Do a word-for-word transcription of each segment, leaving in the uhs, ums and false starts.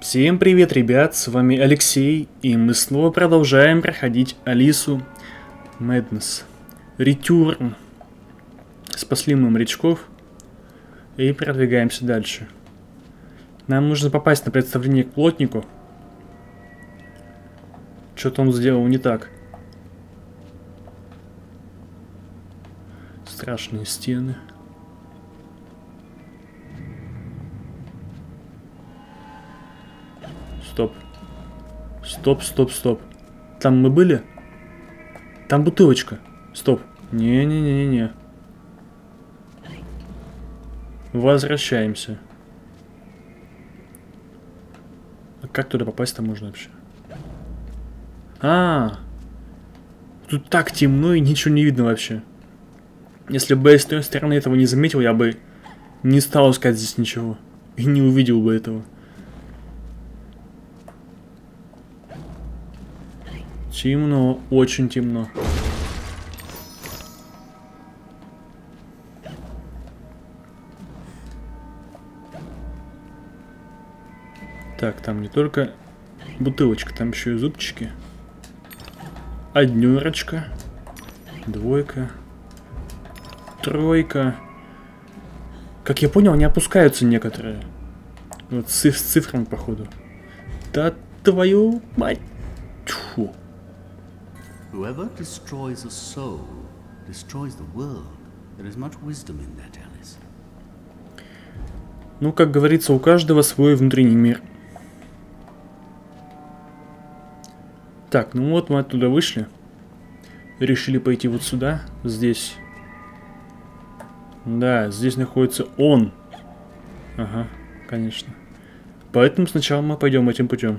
Всем привет, ребят, с вами Алексей, и мы снова продолжаем проходить Алису Madness Return. Спасли мы морячков и продвигаемся дальше. Нам нужно попасть на представление к плотнику. Что-то он сделал не так. Страшные стены. Стоп. Стоп, стоп, стоп. Там мы были? Там бутылочка. Стоп. Не-не-не-не-не. Возвращаемся. А как туда попасть-то можно вообще? А, -а, а! Тут так темно и ничего не видно вообще. Если бы я с той стороны этого не заметил, я бы не стал искать здесь ничего. И не увидел бы этого. Темно, очень темно. Так, там не только бутылочка, там еще и зубчики. Однерочка, двойка, тройка. Как я понял, они опускаются некоторые. Вот с цифрами, походу. Да твою мать! Тьфу. Whoever destroys a soul destroys the world. There is much wisdom in that, Alice. Ну, как говорится, у каждого свой внутренний мир. Так, ну вот мы оттуда вышли. Решили пойти вот сюда, здесь. Да, здесь находится он. Ага, конечно. Поэтому сначала мы пойдем этим путем.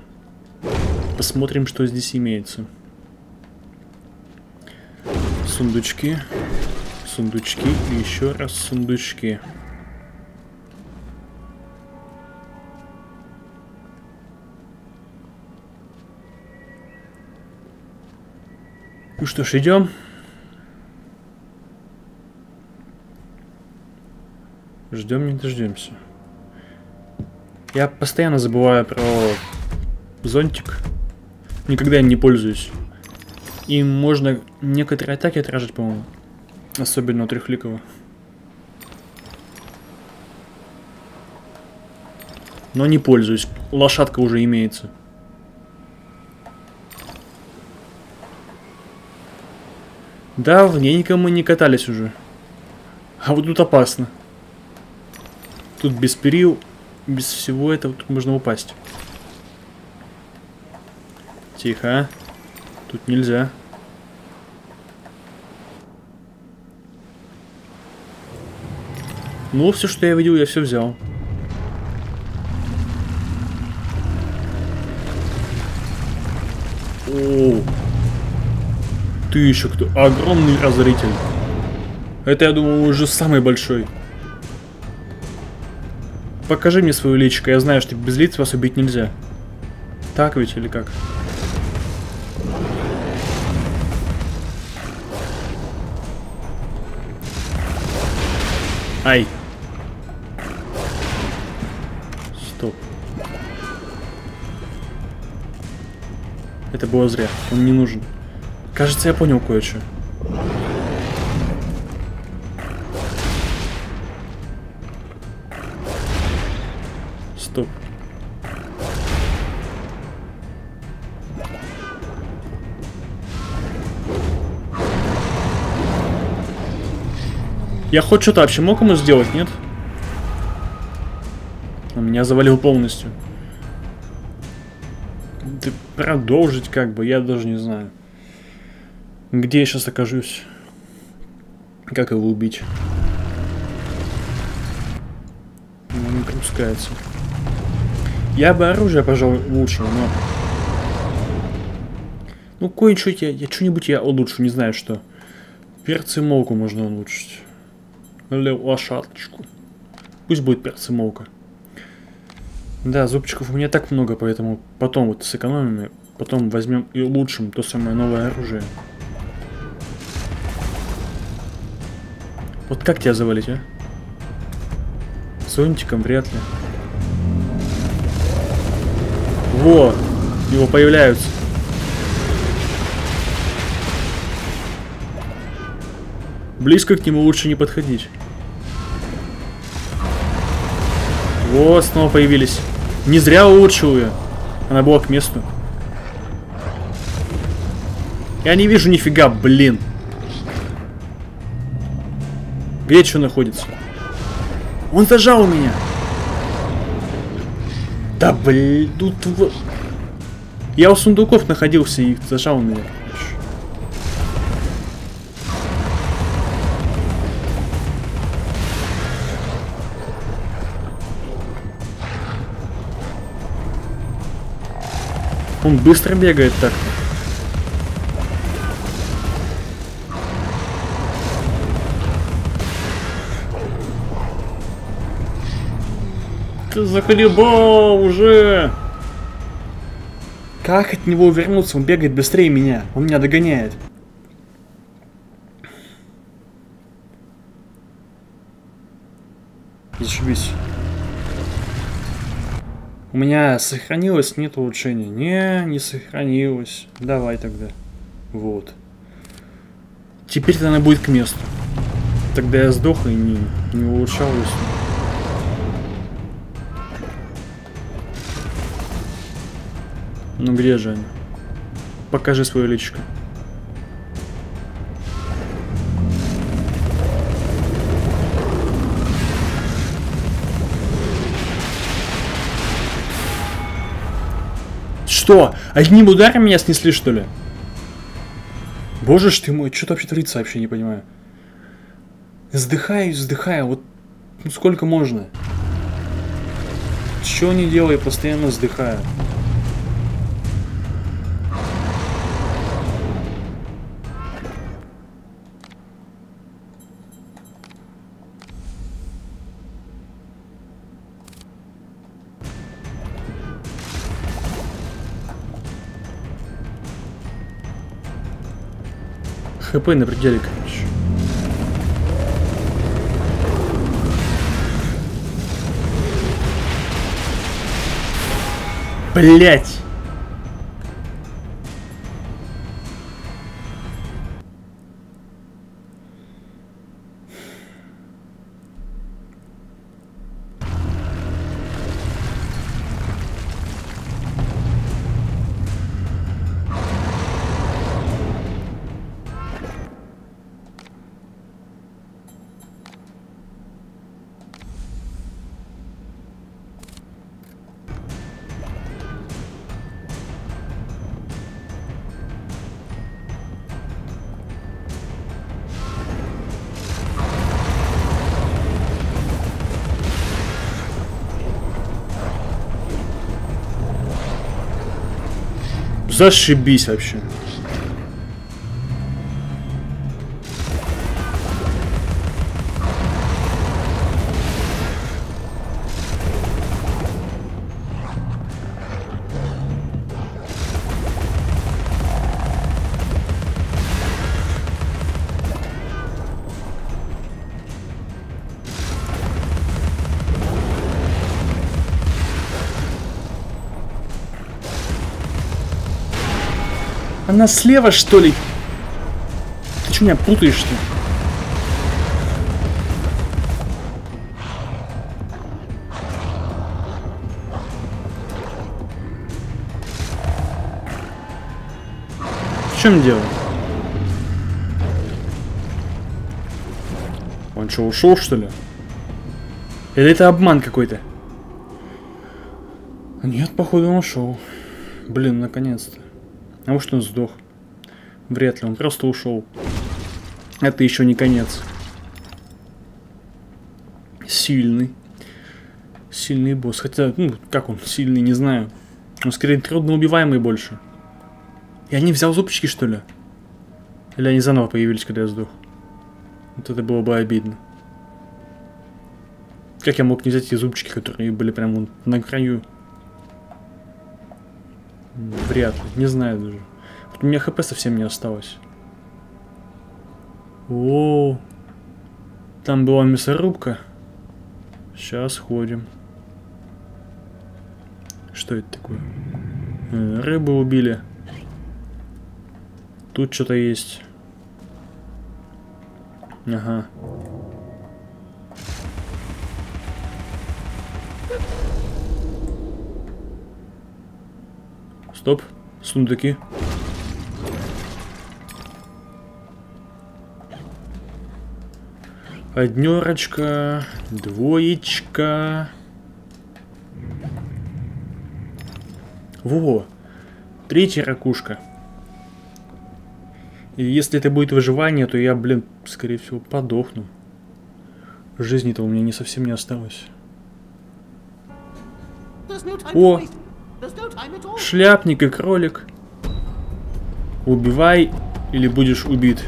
Посмотрим, что здесь имеется. Сундучки, сундучки и еще раз сундучки. Ну что ж, идем. Ждем, не дождемся. Я постоянно забываю про зонтик. Никогда им не пользуюсь. И можно некоторые атаки отражать, по-моему. Особенно у трехликого. Но не пользуюсь. Лошадка уже имеется. Давненько мы не катались уже. А вот тут опасно. Тут без перил, без всего этого, тут можно упасть. Тихо. Тут нельзя. Ну, все, что я видел, я все взял. О, ты еще кто? Огромный разоритель. Это, я думаю, уже самый большой. Покажи мне свою личико. Я знаю, что без лиц вас убить нельзя. Так ведь или как? Ай. Стоп. Это было зря. Он не нужен. Кажется, я понял кое-что. Стоп. Я хоть что-то вообще мог ему сделать, нет? Он меня завалил полностью. Ты продолжить как бы, я даже не знаю. Где я сейчас окажусь? Как его убить? Он не пропускается. Я бы оружие, пожалуй, улучшил, но... Ну, кое-что я, я что-нибудь я улучшу, не знаю что. Перцы молку можно улучшить. Лошадочку. Пусть будет перцемолка. Да, зубчиков у меня так много, поэтому потом вот сэкономим, потом возьмем и улучшим то самое новое оружие. Вот как тебя завалить, а? Зонтиком вряд ли. Во! Его появляются. Близко к нему лучше не подходить. Вот, снова появились. Не зря улучшил ее. Она была к месту. Я не вижу нифига, блин. Где что находится? Он зажал меня. Да блин, тут... Я у сундуков находился и зажал меня. Он быстро бегает так. Ты заколебал уже! Как от него увернуться? Он бегает быстрее меня. Он меня догоняет. Зашибись. У меня сохранилось, нет улучшений. Не, не сохранилось. Давай тогда. Вот. Теперь она будет к месту. Тогда я сдох и не, не улучшал ее. Ну где же они? Покажи свое личико. Что? Одним ударом меня снесли, что ли? Боже ж ты мой, что-то вообще творится, вообще не понимаю. Сдыхаю, сдыхаю, вот ну, сколько можно. Чего не делаю, постоянно сдыхаю. ХП на пределе, короче. Блять! Зашибись вообще. Она слева, что ли? Ты что меня путаешь-то? В чем дело? Он что, ушел, что ли? Или это обман какой-то? Нет, походу он ушел. Блин, наконец-то. А может он сдох? Вряд ли, он просто ушел. Это еще не конец. Сильный. Сильный босс. Хотя, ну, как он сильный, не знаю. Он скорее трудно убиваемый больше. Я не взял зубчики, что ли? Или они заново появились, когда я сдох? Вот это было бы обидно. Как я мог не взять эти зубчики, которые были прямо на краю? Вряд ли, не знаю даже. У меня хп совсем не осталось. О, там была мясорубка. Сейчас ходим. Что это такое? Рыбу убили. Тут что-то есть. Ага. Стоп. Сундуки. Однерочка. Двоечка. Во. Третья ракушка. И если это будет выживание, то я, блин, скорее всего, подохну. Жизни-то у меня не совсем не осталось. О! Шляпник и кролик. Убивай, или будешь убит.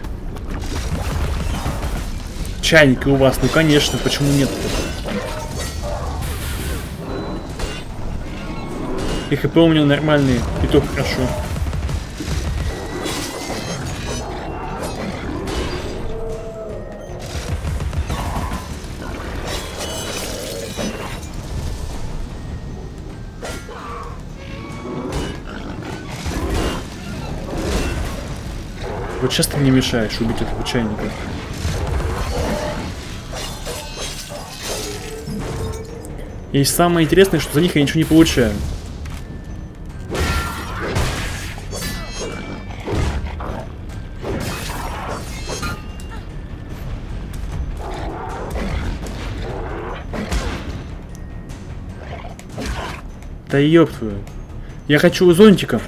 Чайники у вас, ну конечно, почему нет-то? И хп у меня нормальные, и то хорошо. Вот сейчас ты мне мешаешь убить этого чайника. И самое интересное, что за них я ничего не получаю. Да ёб твою. Я хочу зонтиков.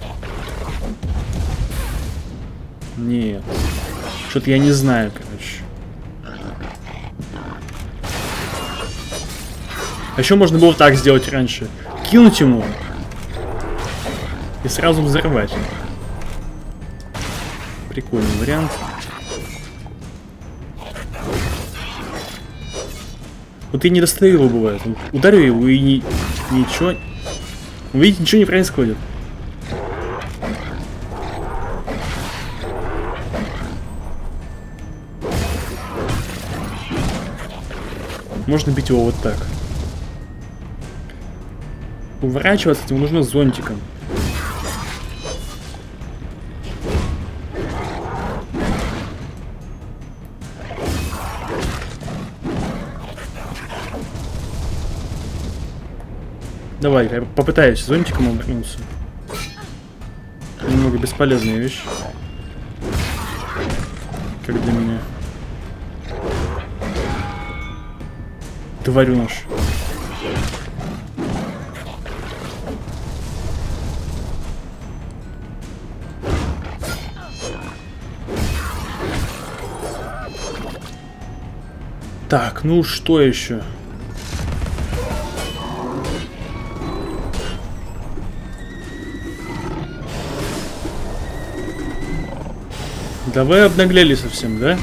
Нет. Что-то я не знаю, короче. А еще можно было так сделать раньше. Кинуть ему. И сразу взорвать. Прикольный вариант. Вот и не достаю его бывает. Ударю его и ни... ничего... Видите, ничего не происходит. Можно бить его вот так. Уворачиваться ему нужно зонтиком. Давай, я попытаюсь зонтиком обернуться. Немного бесполезная вещь. Как для меня. Тварю нож. Так, ну что еще? Да вы обнаглели совсем, да?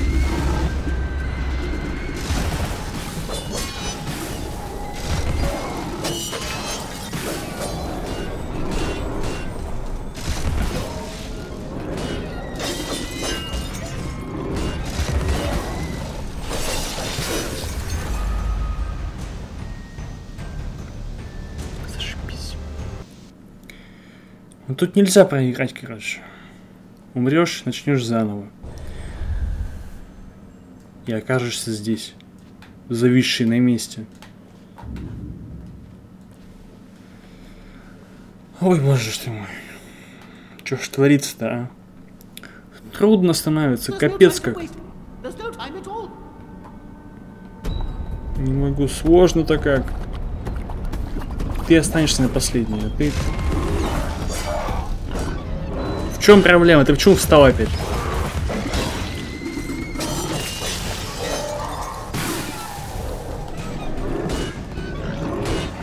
Тут нельзя проиграть, короче. Умрешь, начнешь заново. И окажешься здесь, зависший на месте. Ой, боже ж ты мой. Чё ж творится-то, а? Трудно становится, капец как. Не могу, сложно-то как. Ты останешься на последней, а ты... В чем проблема? Ты почему встал опять?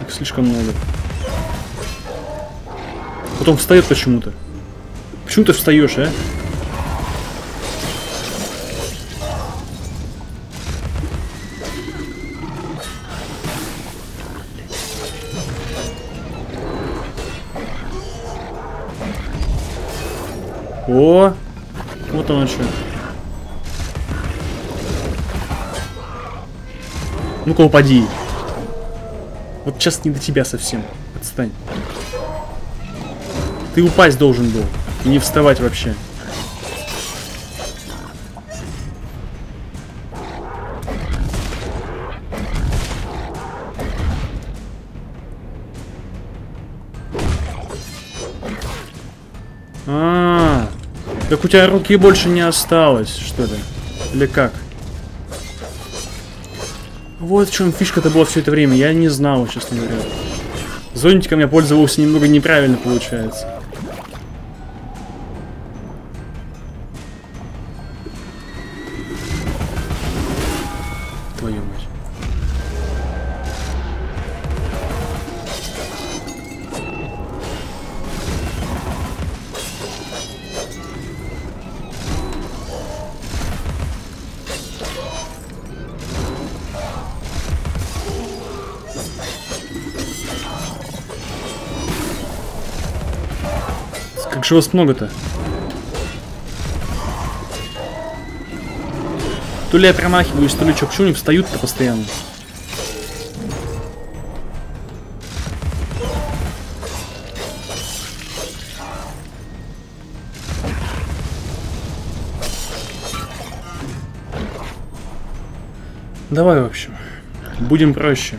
Их слишком много. Потом встает почему-то. Почему ты встаешь, а? О, вот он что. Ну-ка, упади. Вот сейчас не до тебя совсем. Отстань. Ты упасть должен был. И не вставать вообще. А, так у тебя руки больше не осталось, что ли? Или как? Вот в чем фишка-то была все это время. Я не знал, честно говоря. Зонтиком я пользовался немного неправильно, получается. Твою мать. Как же вас много-то? То ли я промахиваюсь, то ли чё, почему не встают-то постоянно? Давай, в общем, будем проще.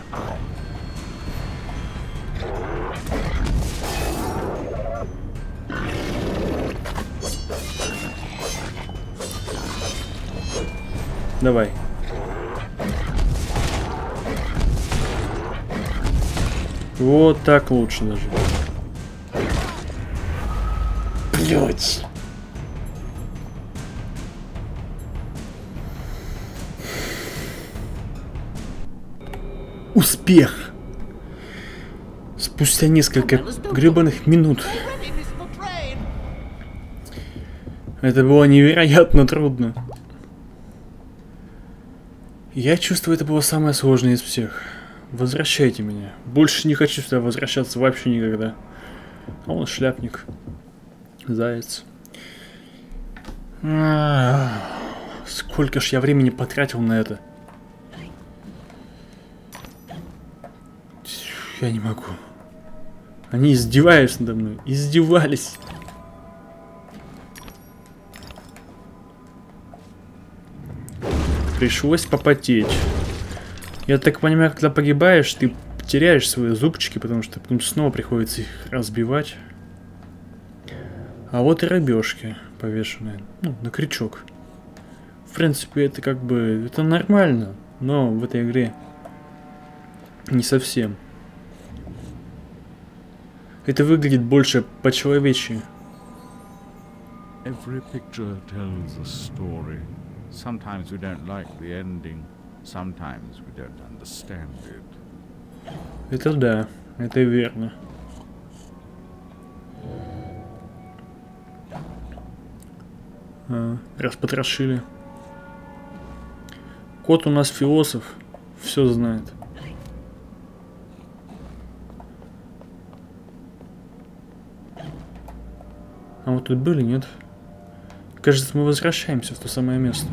Давай. Вот так лучше даже. Блять. Успех. Спустя несколько гребаных минут. Это было невероятно трудно. Я чувствую, это было самое сложное из всех. Возвращайте меня. Больше не хочу сюда возвращаться вообще никогда. А он шляпник. Заяц. Сколько ж я времени потратил на это. Я не могу. Они издеваются надо мной. Издевались. Пришлось попотеть. Я так понимаю, когда погибаешь, ты теряешь свои зубчики, потому что потом снова приходится их разбивать. А вот и рыбешки повешенные. Ну, на крючок. В принципе, это как бы... Это нормально, но в этой игре не совсем. Это выглядит больше по-человечьи. Sometimes we don't like the ending. Sometimes we don't understand it. Это да, это верно. А, распотрошили. Кот у нас философ, все знает. А вот тут были, нет? Кажется, мы возвращаемся в то самое место.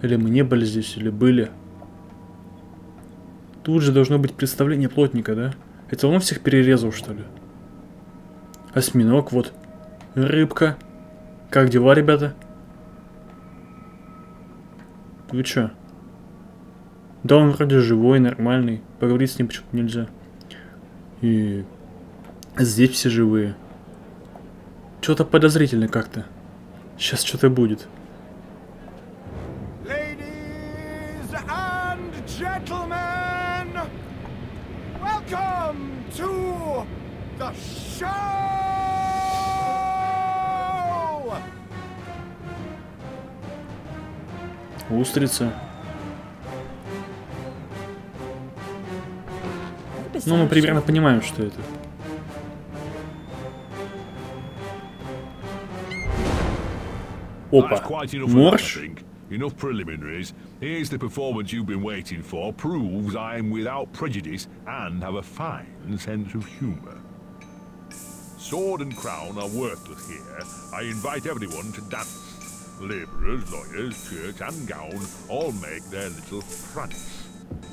Или мы не были здесь, или были. Тут же должно быть представление плотника, да? Это он всех перерезал, что ли? Осьминог, вот. Рыбка. Как дела, ребята? Вы чё? Да он вроде живой, нормальный. Поговорить с ним почему-то нельзя. И... Здесь все живые. Что-то подозрительно как-то. Сейчас что-то будет. Устрица. Ну, мы примерно понимаем, что это. Опа, морж?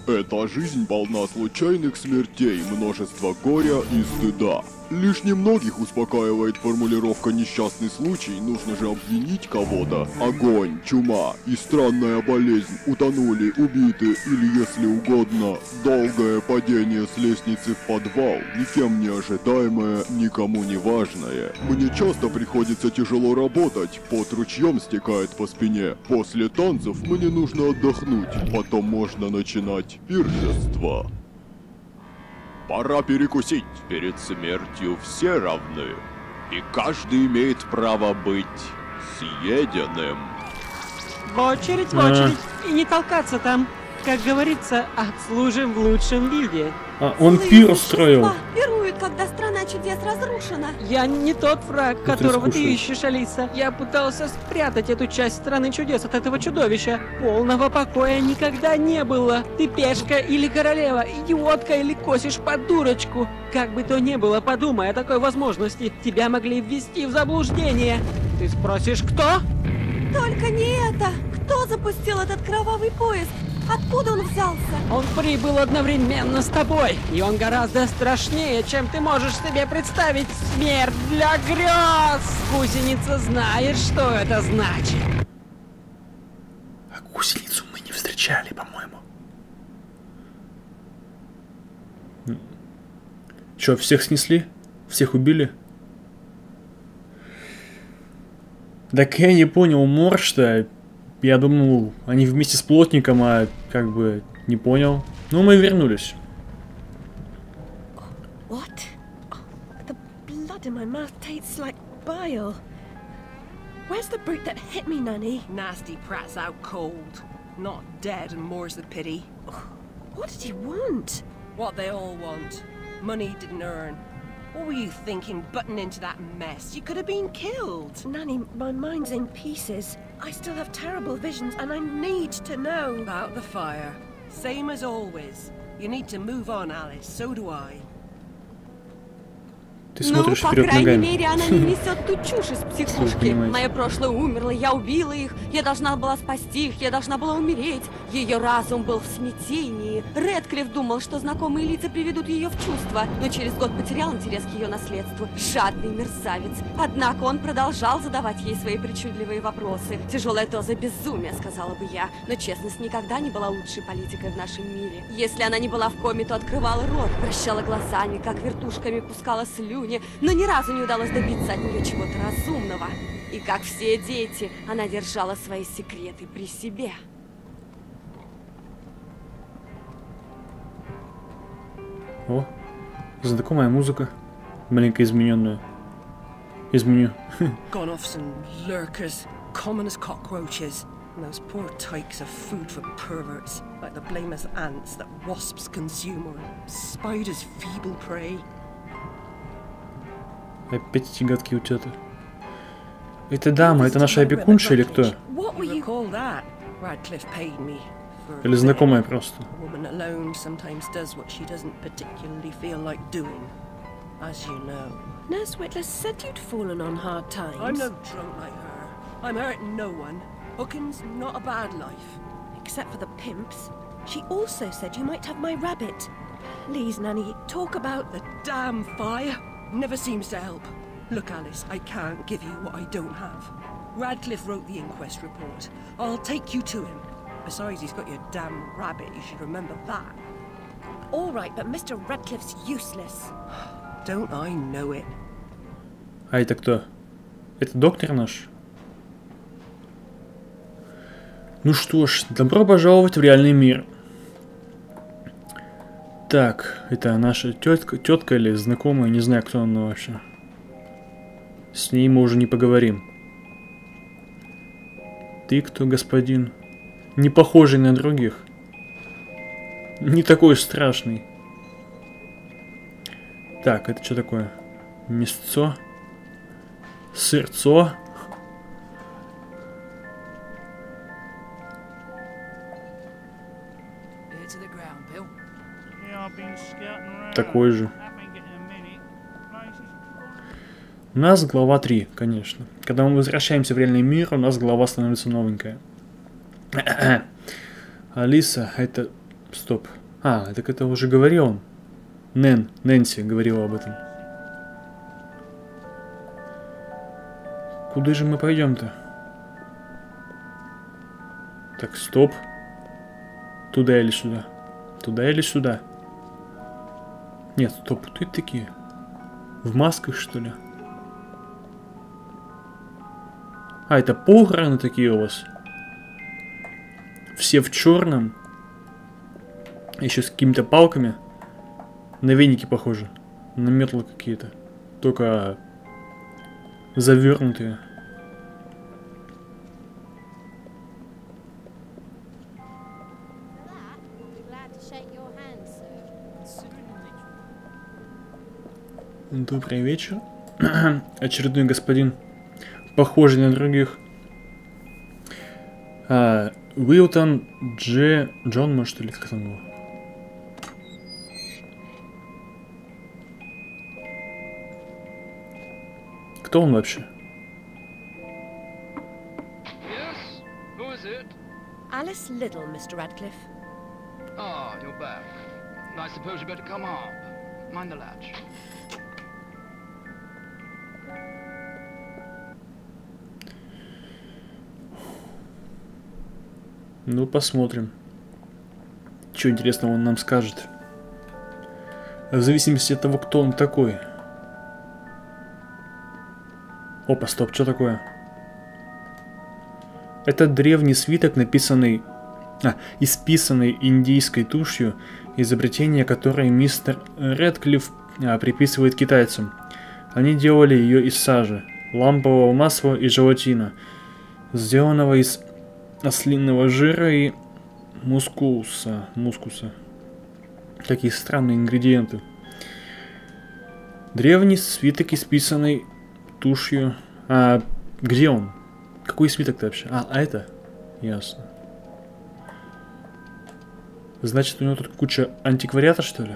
Эта жизнь полна случайных смертей, множества горя и стыда. Лишь немногих успокаивает формулировка «несчастный случай», нужно же обвинить кого-то. Огонь, чума и странная болезнь утонули, убиты или, если угодно, долгое падение с лестницы в подвал, никем не ожидаемое, никому не важное. Мне часто приходится тяжело работать, пот ручьем стекает по спине. После танцев мне нужно отдохнуть, потом можно начинать пиршество. Пора перекусить. Перед смертью все равны, и каждый имеет право быть съеденным. В очередь, в очередь. А. И не толкаться там. Как говорится, отслужим в лучшем виде. А, он пир устроил. Пирует, когда страна чудес разрушена. Я не тот враг, ну, которого ты, ты ищешь, Алиса. Я пытался спрятать эту часть страны чудес от этого чудовища. Полного покоя никогда не было. Ты пешка или королева, идиотка или косишь под дурочку. Как бы то ни было, подумай о такой возможности. Тебя могли ввести в заблуждение. Ты спросишь, кто? Только не это. Кто запустил этот кровавый поезд? Откуда он взялся? Он прибыл одновременно с тобой, и он гораздо страшнее, чем ты можешь себе представить. Смерть для грез! Гусеница знает, что это значит. А гусеницу мы не встречали, по-моему. Чё, всех снесли? Всех убили? Так я не понял, морж-то... Я думал, они вместе с плотником, а как бы не понял. Ну, мы вернулись. What were you thinking, butting into that mess? You could have been killed. Nanny, my mind's in pieces. I still have terrible visions, and I need to know about the fire. Same as always. You need to move on, Alice. So do I. Ну, по крайней мере, она не несет ту чушь из психушки. Мое прошлое умерло, я убила их, я должна была спасти их, я должна была умереть. Ее разум был в смятении. Редклифф думал, что знакомые лица приведут ее в чувство, но через год потерял интерес к ее наследству. Жадный мерзавец. Однако он продолжал задавать ей свои причудливые вопросы. Тяжелая доза безумия, сказала бы я, но честность никогда не была лучшей политикой в нашем мире. Если она не была в коме, то открывала рот, вращала глазами, как вертушками пускала слюни, но ни разу не удалось добиться от нее чего-то разумного. И как все дети, она держала свои секреты при себе. О, знакомая музыка. Маленько измененная. Изменю. Those poor tykes are food for perverts, like the blameless ants that wasps consume or spiders feeble prey. Опять эти гадкие утята. Это дама, это наша опекунша или кто? Или знакомая просто. Never seems to help. Look, Alice, I can't give you what I don't have. Radcliffe wrote the inquest report. I'll take you to him. Besides, he's got your damn rabbit. You should remember that. All right, but Mister Radcliffe's useless. Don't I know it? А это кто? Это доктор наш? Ну что ж, добро пожаловать в реальный мир. Так, это наша тетка, тетка или знакомая, не знаю, кто она вообще. С ней мы уже не поговорим. Ты кто, господин? Не похожий на других. Не такой страшный. Так, это что такое? Мясцо? Сырцо? Такой же. У нас глава три, конечно. Когда мы возвращаемся в реальный мир, у нас глава становится новенькая. Алиса, это Стоп. А, так это уже говорил. Нэн, Нэнси говорила об этом. Куда же мы пойдем-то? Так, стоп. Туда или сюда? Туда или сюда? Нет, стоп, тут такие. В масках, что ли? А, это похороны такие у вас? Все в черном. Еще с какими-то палками. На веники похоже. На метлы какие-то. Только завернутые. Добрый вечер. Очередной господин, похожий на других. А, Уилтон Дж. Джон, может, или как там его? Кто он вообще? Alice Little, мистер Редклифф. Ah, you're back. I suppose you better come up. Mind the latch. Ну, посмотрим. Чего интересного он нам скажет. В зависимости от того, кто он такой. Опа, стоп, что такое? Это древний свиток, написанный... А, исписанный индийской тушью, изобретение, которое мистер Редклифф а, приписывает китайцам. Они делали ее из сажи, лампового масла и желатина, сделанного из... ослиного жира и мускуса. Мускуса. Такие странные ингредиенты. Древний свиток, исписанный тушью. А где он? Какой свиток-то вообще? А, а это? Ясно. Значит, у него тут куча антиквариата, что ли?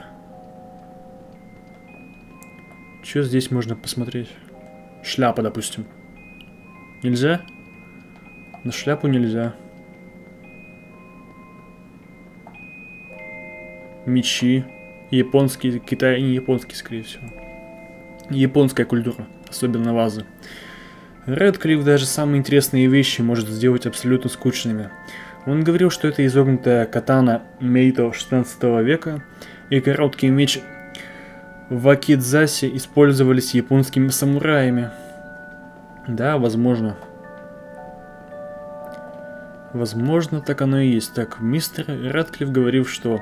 Что здесь можно посмотреть? Шляпа, допустим. Нельзя? На шляпу нельзя. Мечи. Японские, Китай, не японские, скорее всего. Японская культура, особенно вазы. Редклифф даже самые интересные вещи может сделать абсолютно скучными. Он говорил, что это изогнутая катана Мейто шестнадцатого века и короткий меч вакидзаси использовались японскими самураями. Да, возможно. Возможно, так оно и есть. Так, мистер Редклифф говорил, что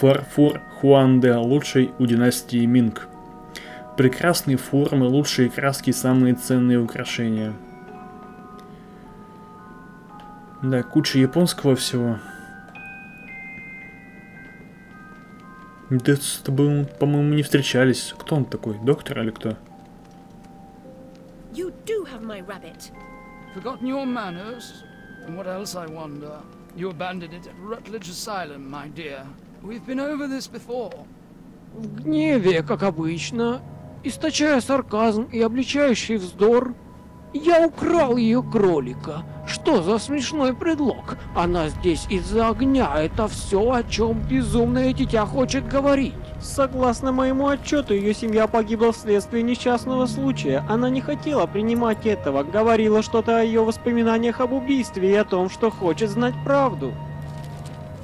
фарфор Хуанде лучший у династии Минг. Прекрасные формы, лучшие краски, самые ценные украшения. Да, куча японского всего. Да, с тобой, по-моему, не встречались. Кто он такой? Доктор или кто? And what else, I wonder? You abandoned it at Rutledge Asylum, my dear. We've been over this before. В гневе, как обычно, источая сарказм и обличающий вздор, я украл ее кролика. Что за смешной предлог? Она здесь из-за огня. Это все, о чем безумное дитя хочет говорить. Согласно моему отчету, ее семья погибла вследствие несчастного случая. Она не хотела принимать этого. Говорила что-то о ее воспоминаниях об убийстве и о том, что хочет знать правду.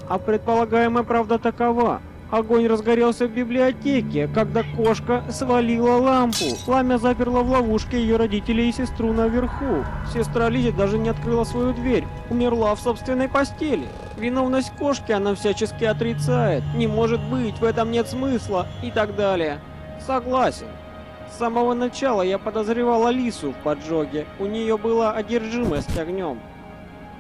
А предполагаемая правда такова. Огонь разгорелся в библиотеке, когда кошка свалила лампу. Пламя заперло в ловушке ее родителей и сестру наверху. Сестра Лиззи даже не открыла свою дверь. Умерла в собственной постели. Виновность кошки она всячески отрицает. Не может быть, в этом нет смысла и так далее. Согласен. С самого начала я подозревал Алису в поджоге. У нее была одержимость огнем.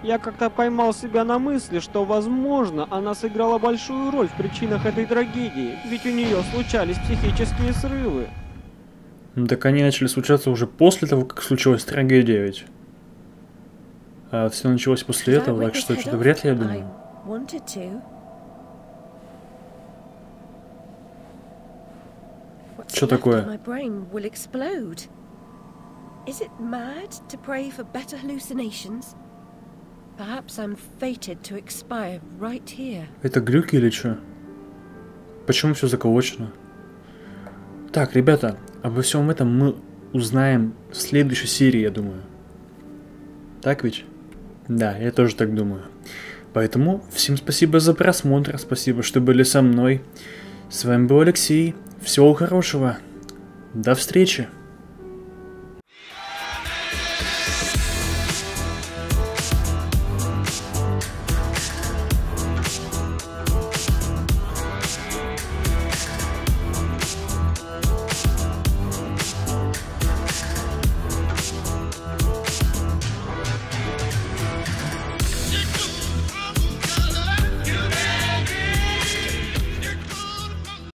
Я как-то поймал себя на мысли, что, возможно, она сыграла большую роль в причинах этой трагедии, ведь у нее случались психические срывы. Так они начали случаться уже после того, как случилась трагедия, ведь. А все началось после этого, так что что-то вряд ли, я думаю. Что такое? Это глюки или что? Почему все заколочено? Так, ребята, обо всем этом мы узнаем в следующей серии, я думаю. Так ведь? Да, я тоже так думаю. Поэтому всем спасибо за просмотр, спасибо, что были со мной. С вами был Алексей. Всего хорошего. До встречи.